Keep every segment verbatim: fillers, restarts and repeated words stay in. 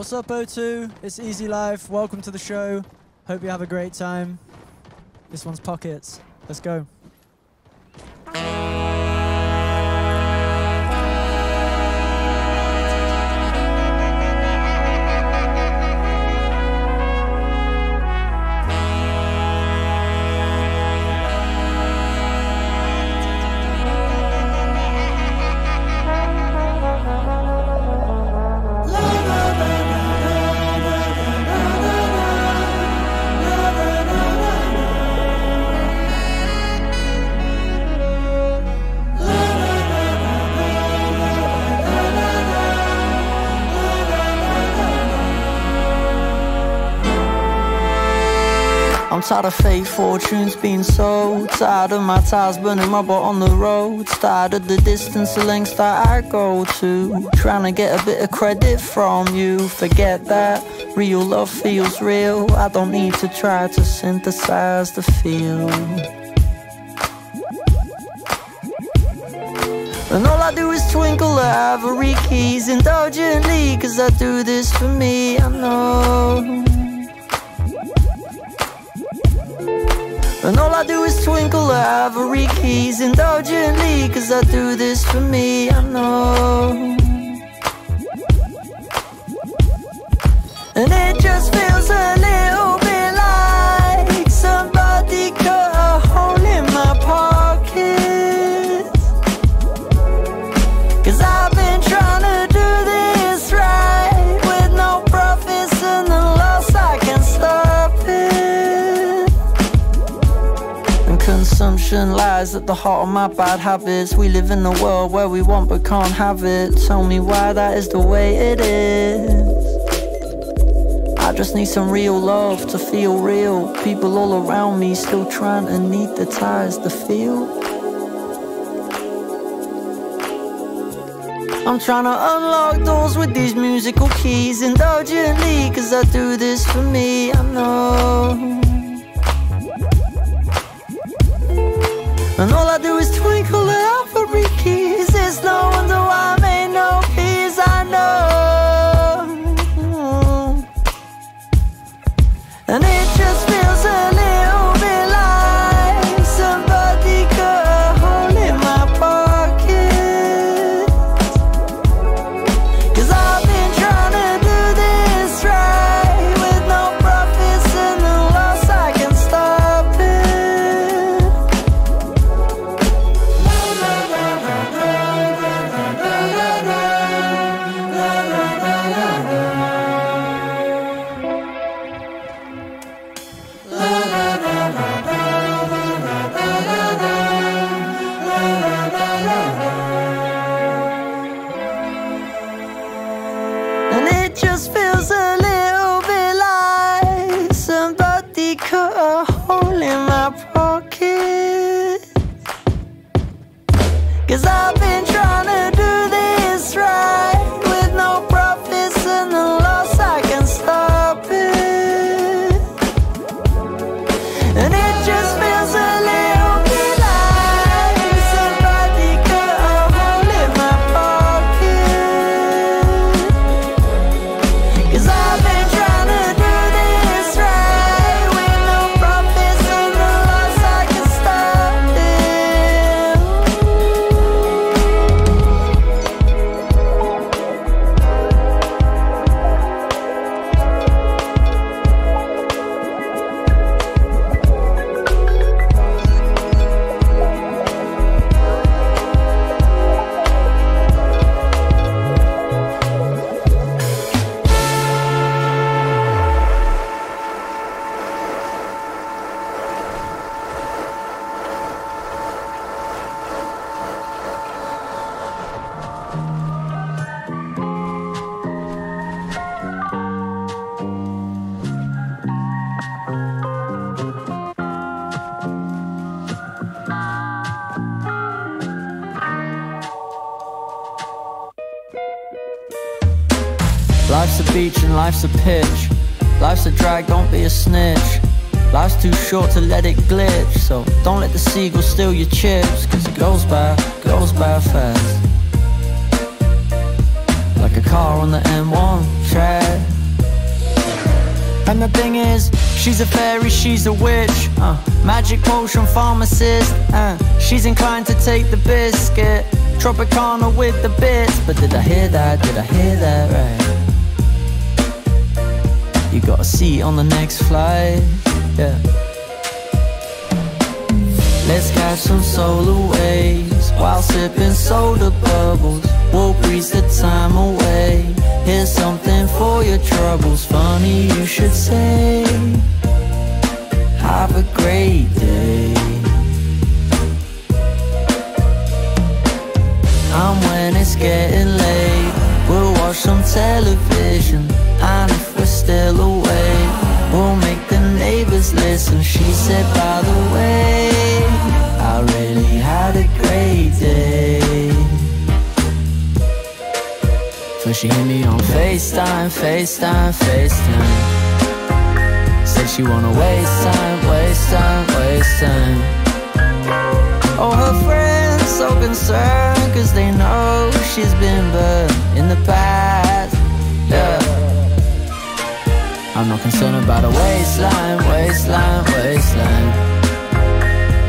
What's up, O two? It's Easy Life. Welcome to the show. Hope you have a great time. This one's Pockets. Let's go. I'm tired of fake fortunes being sold, tired of my tires burning rubber on the road, tired of the distance, the lengths that I go to, trying to get a bit of credit from you. Forget that, real love feels real. I don't need to try to synthesize the feel. And all I do is twinkle the ivory keys indulgently, cause I do this for me, I know. And all I do is twinkle the ivory keys indulgently, cause I do this for me, I know. And it just feels a little bit like somebody cut a hole in my pocket, cause I've been trying to do this right with no profits and the loss, I can't stop it. Consumption lies at the heart of my bad habits. We live in a world where we want but can't have it. Tell me why that is the way it is. I just need some real love to feel real. People all around me still trying to need the ties to feel. I'm trying to unlock doors with these musical keys indulgently, cause I do this for me, I know. And all I do is twinkle the ivory keys. It's no wonder why I made no peace, I know. And it just feels a little bit like somebody cut a hole in my pocket, cause I've been trying to do this right with no profits and the loss, I can stop it. And it just feels a little bit like somebody cut a hole in my pocket, cause I've been trying to do this right with no profits and the loss, I can stop it. And it just feels a little bit like somebody cut a hole in my pocket, cause I've been trying to do this right with no profits and no loss, I can stop it. Life's a beach and life's a pitch. Life's a drag, don't be a snitch. Life's too short to let it glitch, so don't let the seagull steal your chips, cause it goes by, goes by fast, like a car on the M one track. And the thing is, she's a fairy, she's a witch, uh, magic potion pharmacist, uh, she's inclined to take the biscuit, Tropicana with the bits. But did I hear that, did I hear that right? You got a seat on the next flight, yeah. Let's catch some solar waves while sipping soda bubbles. We'll breeze the time away. Here's something for your troubles. Funny you should say, have a great day. And when it's getting late, we'll watch some television. And if we're still awake, we'll make the neighbors listen. She said, by the way, I really had a great day. So she hit me on FaceTime, FaceTime, FaceTime. Said she wanna waste time, waste time, waste time. Oh, her friends so concerned, cause they know she's been burned in the past, yeah. I'm not concerned about a waistline, waistline, waistline.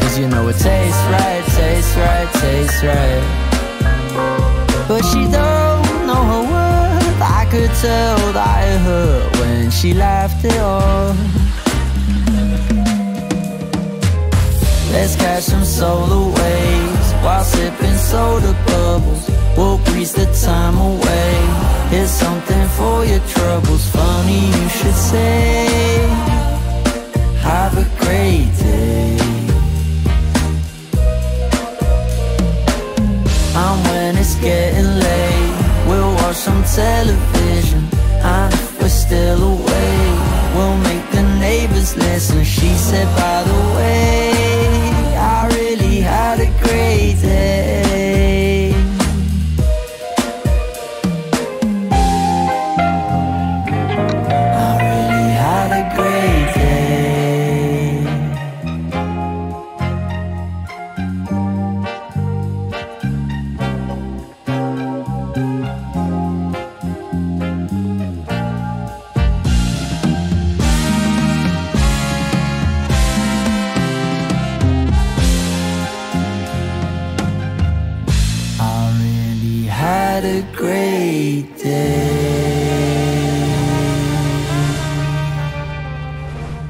Cause you know it tastes right, tastes right, tastes right. But she don't know her worth. I could tell that it hurt when she laughed it off. Let's catch some solar waves while sipping soda bubbles. We'll breeze the time away. Here's something for your troubles. Funny you should say, have a great day. And when it's getting late, we'll watch some television, and if we're still awake, we'll make the neighbors listen. She said, by the way, I really had a great day. I really had a great day. Had a great day. When I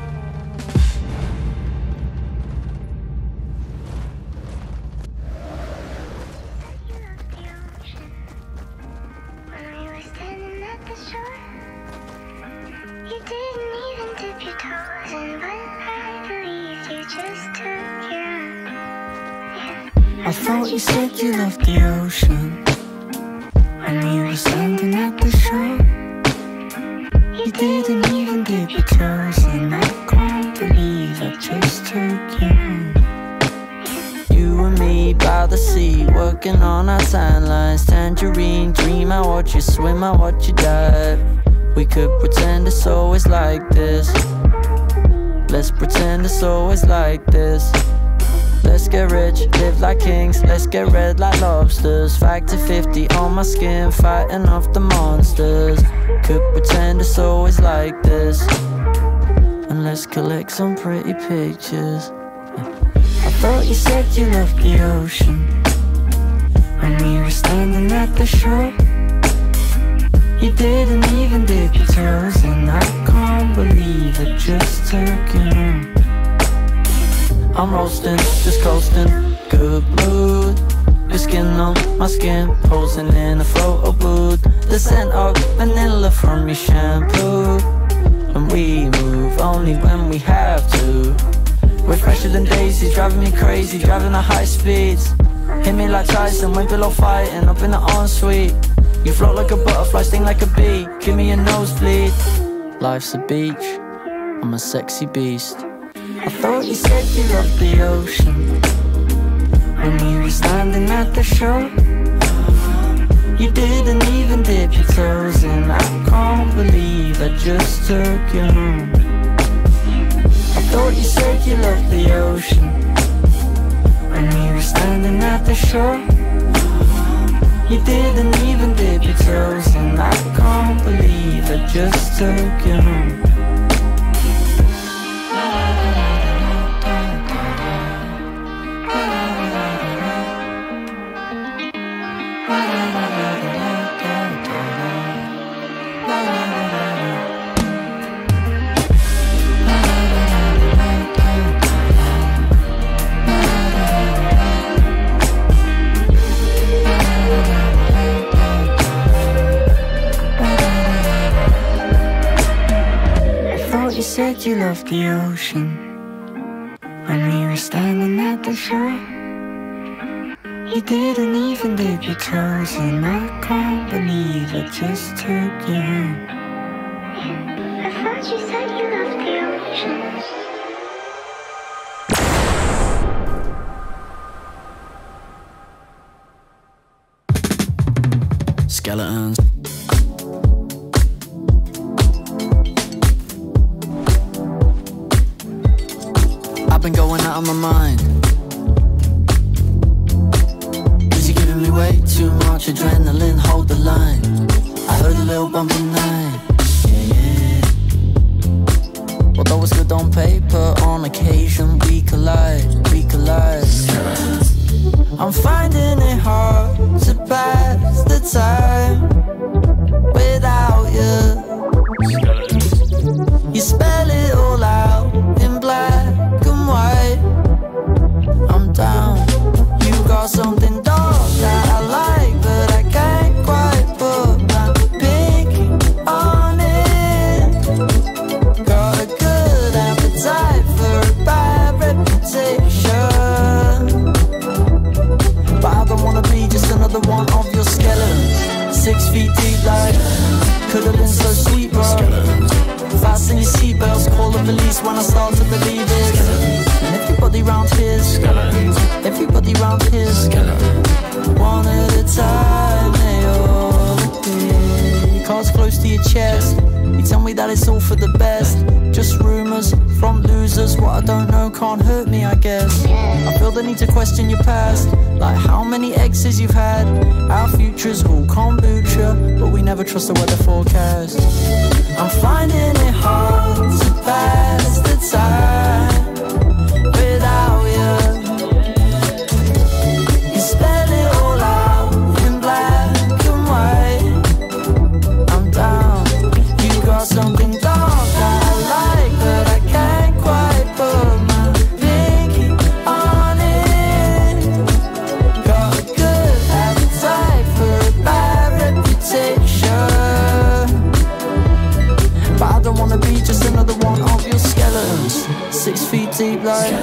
was standing at the shore, you didn't even dip your toes in, but I believed you just took your hand. I thought you said you loved the ocean. When we were standing at the shore, you didn't even dip your toes in. I can't believe I just took you home. You and me by the sea, working on our timelines. Tangerine dream, I watch you swim, I watch you dive. We could pretend it's always like this. Let's pretend it's always like this. Let's get rich, live like kings, let's get red like lobsters. Factor fifty on my skin, fighting off the monsters. Could pretend it's always like this. And let's collect some pretty pictures. I thought you said you loved the ocean. When we were standing at the shore, you didn't even dip your toes in. I can't believe I just took it home. I'm roasting, just coasting, good mood. Your skin on my skin, posing in a photo booth. The scent of vanilla from your shampoo. And we move only when we have to. We're fresher than daisies, driving me crazy, driving at high speeds. Hit me like Tyson, way below fighting, up in the ensuite. You float like a butterfly, sting like a bee, give me a nosebleed. Life's a beach, I'm a sexy beast. I thought you said you loved the ocean. When we were standing at the shore, you didn't even dip your toes in. I can't believe I just took you home. I thought you said you loved the ocean. When we were standing at the shore, You didn't even dip your toes, and I can't believe I just took you home. You said you loved the ocean when we were standing at the shore. You didn't even dip your toes, and I can't believe I just took you home. I thought you said you loved the ocean. Skeletons. Been going out of my mind. Is he giving me way too much adrenaline? Hold the line. I heard a little bump in night. Yeah, yeah. Although it's good on paper, on occasion we collide, we collide. I'm finding it hard to pass the time without you. You spell it all out in black. I'm down. You got something dark that I like, but I can't quite put my pinky on it. Got a good appetite for a bad reputation, but I don't wanna be just another one of your skeletons. Six feet deep like, could've been so sweet, bro. Fasten your seatbelts, call the police when I start to believe it. Everybody round here, skeletons. Everybody round here, skeletons. One at a time, they all appear. Your cards close to your chest. You tell me that it's all for the best. Just rumors from losers. What I don't know can't hurt me, I guess. I feel the need to question your past, like how many exes you've had. Our future's all kombucha, but we never trust the weather forecast. I'm finding it hard to pass the time. Deep like,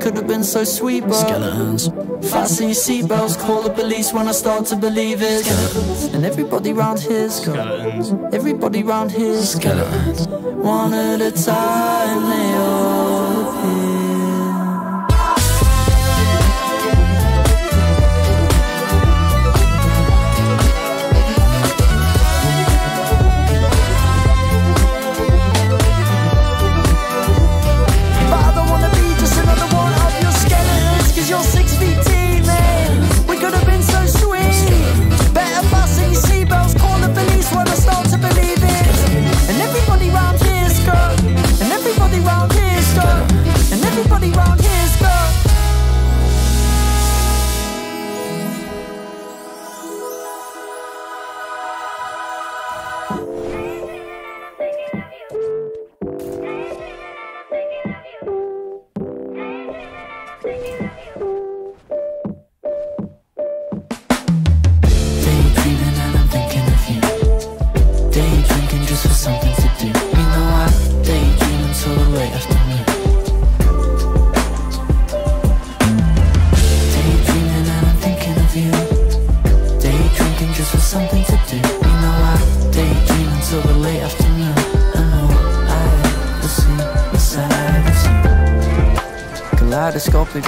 could have been so sweet, but skeletons. Fasten your seatbelts, call the police when I start to believe it. Skeletons. And everybody round here's skeletons. Everybody round here's skeletons. skeletons. One at a time, they all appear.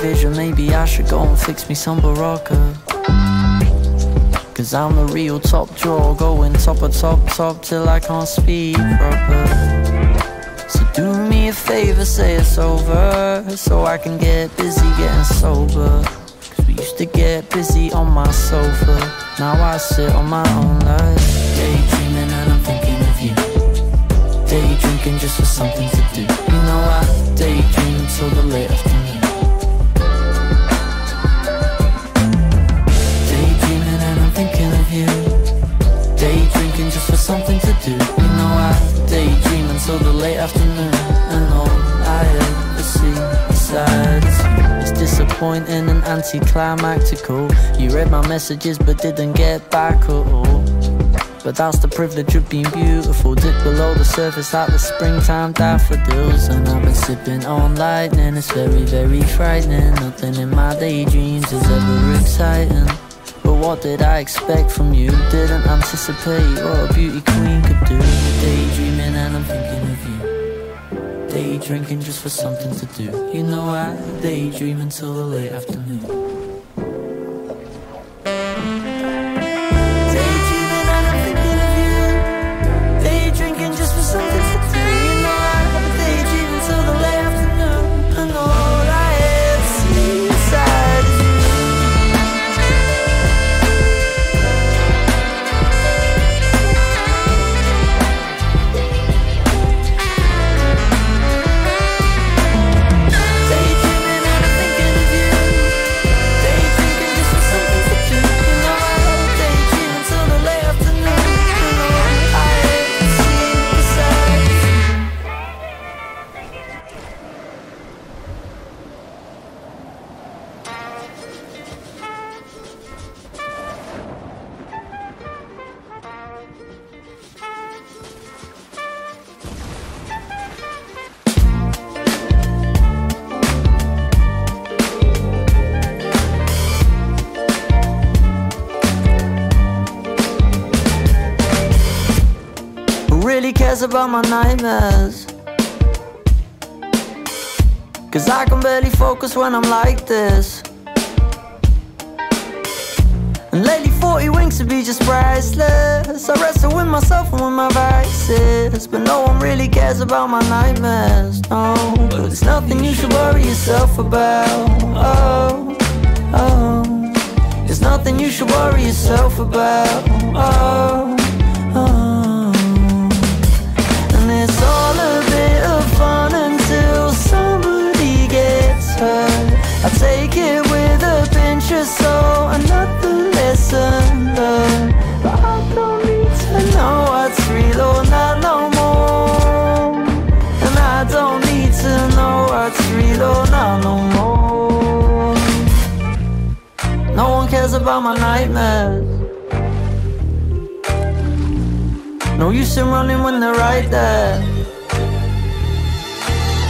Vision, maybe I should go and fix me some Baraka. Cause I'm a real top drawer, going top of top top till I can't speak proper. So do me a favor, say it's over, so I can get busy getting sober. Cause we used used to get busy on my sofa. Now I sit on my own life, daydreaming and I'm thinking of you. Day drinking just for something to do. You know I daydream till the late afternoon. Daydreaming and I'm thinking of you. Day drinking just for something to do. You know I daydream until the late afternoon. And all I ever see besides disappointing and anticlimactical. You read my messages but didn't get back at all. But that's the privilege of being beautiful. Dip below the surface like the springtime daffodils. And I've been sipping on lightning. It's very, very frightening. Nothing in my daydreams is ever exciting. But what did I expect from you? Didn't anticipate what a beauty queen could do. Daydreaming and I'm thinking of you. Day drinking just for something to do. You know I daydream until the late afternoon. Daydreaming and I'm thinking of you. Day drinking just for something to do. You know I daydream until the late afternoon. And all I ever see inside is you. About my nightmares, cause I can barely focus when I'm like this. And lately forty winks would be just priceless. I wrestle with myself and with my vices, but no one really cares about my nightmares. No, but it's nothing you should worry yourself about. Oh, oh, it's nothing you should worry yourself about. Oh, oh. It's all a bit of fun until somebody gets hurt. I take it with a pinch or so, another lesson learned. But I don't need to know what's real or not no more. And I don't need to know what's real or not no more. No one cares about my nightmares. No use in running when they're right there.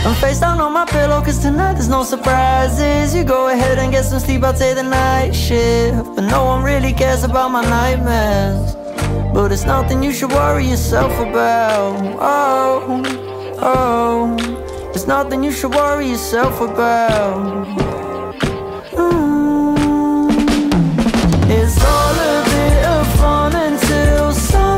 I'm face down on my pillow cause tonight there's no surprises. You go ahead and get some sleep, I'll take the night shift. But no one really cares about my nightmares. But it's nothing you should worry yourself about. Oh, oh, it's nothing you should worry yourself about. Mm. It's all a bit of fun until somebody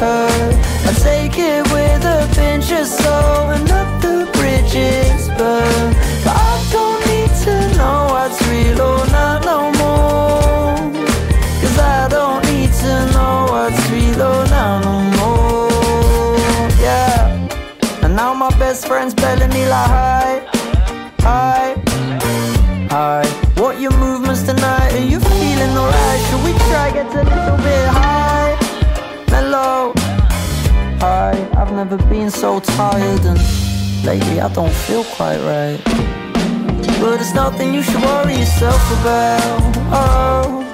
hurt. I take it with a pinch or so, another bridge is burned. But I don't need to know what's real or not no more. Cause I don't need to know what's real or not no more. Yeah. And now my best friend's telling me like hi, hi, hi. What your movements tonight? Are you feeling alright? Should we try get a little bit high? Hello, hi, I've never been so tired and lately I don't feel quite right. But it's nothing you should worry yourself about. Oh,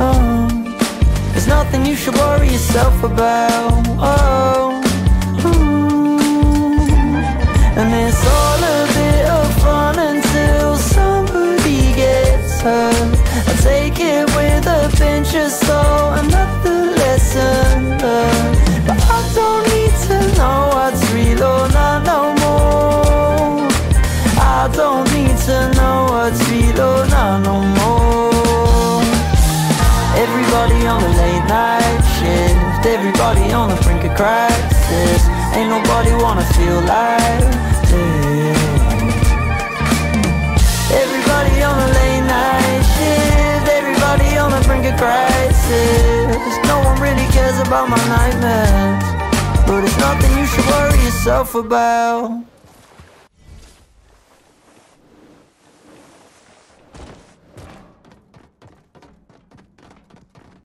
oh, it's nothing you should worry yourself about. Oh, mm. And it's all a bit of fun until somebody gets hurt. I take it with a pinch or so, another lesson learned. But I don't need to know what's real or not no more. I don't need to know what's real or not no more. Everybody on the late night shift, everybody on the brink of crisis. Ain't nobody wanna feel like this. Everybody on the late night about my nightmares, but it's nothing you should worry yourself about.